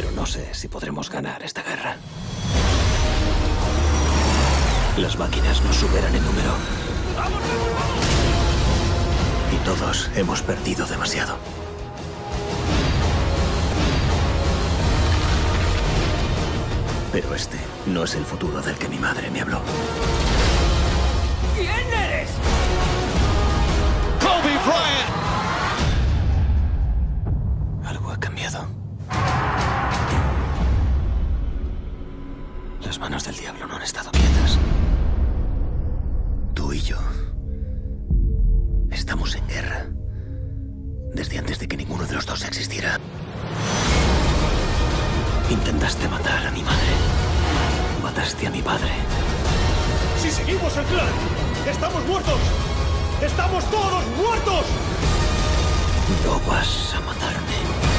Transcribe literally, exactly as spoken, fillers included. Pero no sé si podremos ganar esta guerra. Las máquinas nos superan en número. Y todos hemos perdido demasiado. Pero este no es el futuro del que mi madre me habló. ¿Quién eres? Kobe Bryant. Algo ha cambiado. Las manos del diablo no han estado quietas. Tú y yo estamos en guerra desde antes de que ninguno de los dos existiera. Intentaste matar a mi madre. Mataste a mi padre. Si seguimos el plan, estamos muertos. ¡Estamos todos muertos! No vas a matarme.